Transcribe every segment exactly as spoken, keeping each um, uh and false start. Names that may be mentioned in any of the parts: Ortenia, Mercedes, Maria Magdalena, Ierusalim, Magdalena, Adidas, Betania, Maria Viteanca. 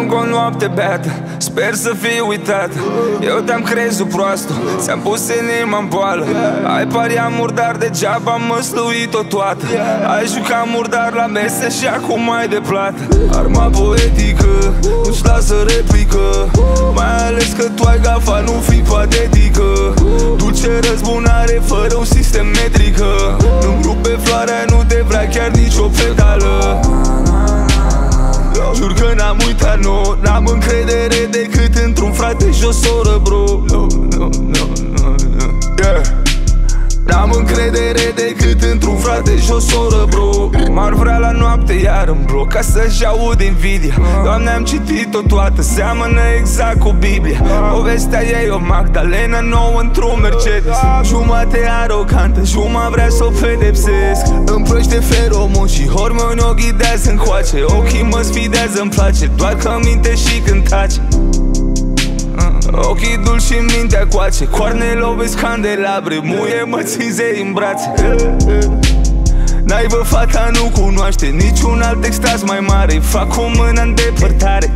Încă o noapte beată, sper să fii uitat. Eu te-am crezut proastă, ți-am pus inima-n boală. Ai pariat murdar, degeaba am măsluit-o toată. Ai jucat murdar la mese și acum ai de plată. Arma poetică, nu-ți lasă replică, mai ales că tu ai gafa, nu fii patetică. Dulce răzbunare, fără un sistem metrică. Nu-mi rupe floarea, nu te vrea chiar nicio pedală. Jur că n-am uitat, nu, n-am încredere decât într-un frate și o soră, bro. No, no, no, no, no. Yeah. N-am încredere decât într-un frate și o soră, bro. M-ar vrea la noapte iar în bloc ca să-și aud invidia. Doamne, am citit-o toată, seamănă exact cu Biblia. Povestea ei o Magdalena nouă într-un Mercedes. Jumate arogantă, juma vrea să o pedepsesc. Împrăște feromon și hormoni o ghidează încoace. Ochii mă sfidează, îmi place, doar că minte și când taci. Ochii dulci și mintea coace, coarne lovesc candelabre, muie mă țin zei în brațe. Naivă fata nu cunoaște niciun alt extaz mai mare, fac o mână în depărtare.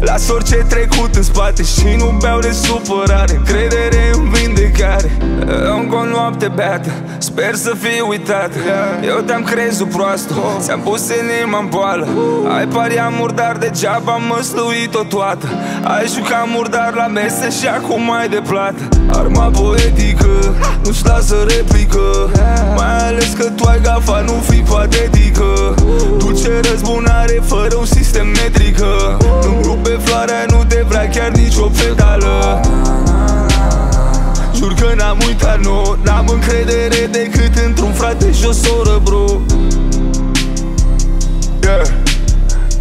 Las orice trecut în spate și nu beau de supărare, încredere în vindecare. Încă o noapte beată, sper să fii uitat. Eu te-am crezut proastă, ți-am pus inima-n boală. Ai pariat murdar, degeaba am măsluit-o toată. Ai jucat murdar la mese și acum ai de plată. Arma poetică, nu-ți lasă replică, mai ales că tu ai gafa, nu fii patetică. Dulce răzbunare, fără un sistem metrică. Nu-mi rupe floarea, nu te vrea chiar nicio pedală. Jur că n-am uitat, nu, n-am încredere decât într-un frate și o soră, bro. Yeah.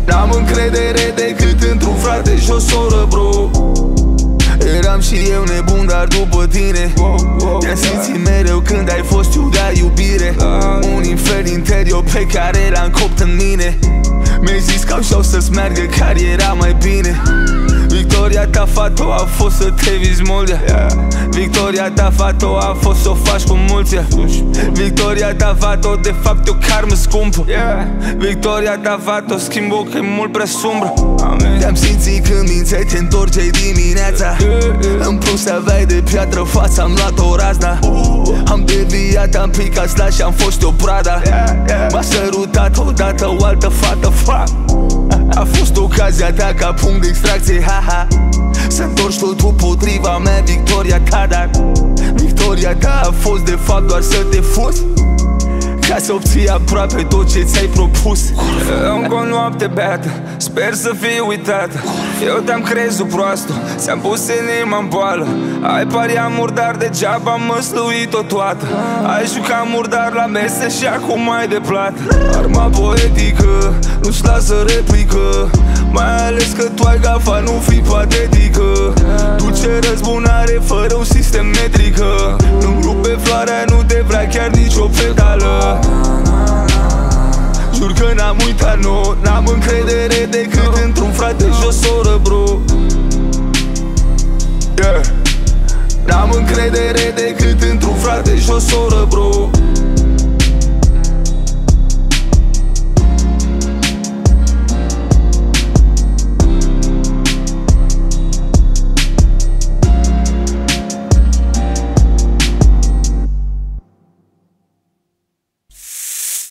N-am încredere decât într-un frate și o soră, bro. Eram și eu nebun, dar după tine te-am simțit mereu când ai fost iuda iubire. Un infern interior pe care l-am copt în mine. Mi-ai zis că așa o să-ți meargă cariera mai bine. Victoria ta, fata, a fost să te vizi mult. Victoria ta, fata, a fost să o faci cu mulți. Victoria ta, fata, de fapt e o karmă scumpă. Victoria ta, fata, o schimbă că e mult prea sumbră. Te-am simțit când minței te întorceai dimineața. În plus aveai de piatră fața, am luat o razna. Am deviat, am picat slash și am fost o prada. M-a sărutat odată o altă fată, fa. A fost ocazia ta ca punct de extracție, ha-ha. Să întorci totul potriva mea, victoria ta, dar victoria ta a fost de fapt doar să te fuzi, ca să obții aproape tot ce ți-ai propus. Încă o noapte beată, sper să fii uitat. Eu te-am crezut proastă, ți-am pus inima-n boală. Ai pariat murdar, degeaba am măsluit-o toată. Ai jucat murdar la mese și acum ai de plată. Arma poetică, nu-ți lasă replică, mai ales că tu ai gafa, nu fii patetică. Dulce răzbunare, fără un sistem metrică. Nu-mi rupe floarea, nu te vrea chiar nicio pedală. Jur că n-am uitat, nu, n-am încredere decât într-un frate și o soră, bro. Yeah. N-am încredere decât într-un frate și o soră, bro.